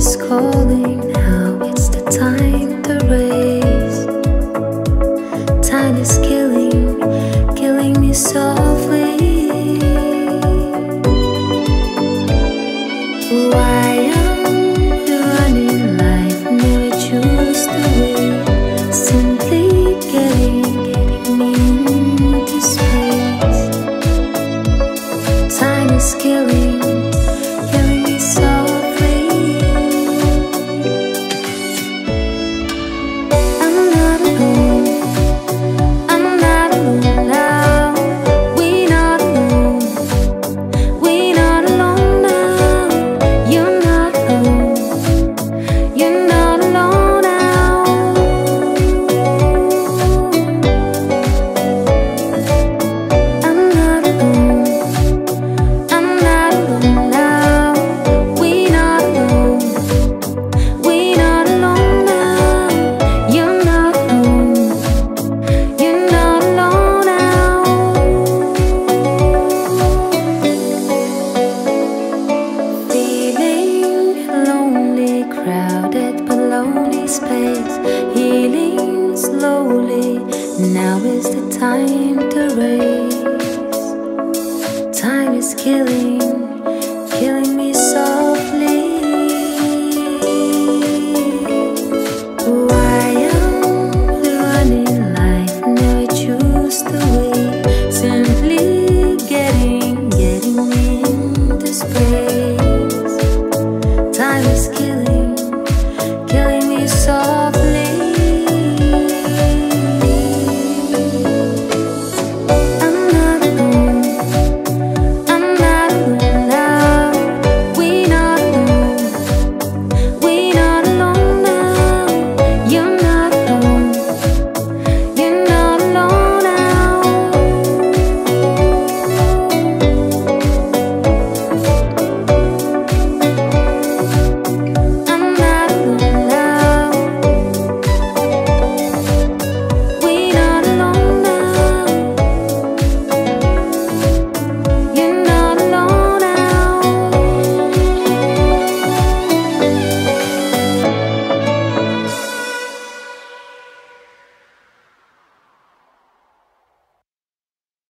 is calling, now it's the time to race. Time is killing me softly. Why am I running life? No, I choose the way, simply getting me into space. Time is killing me softly. Space healing slowly. Now is the time to race. Time is killing.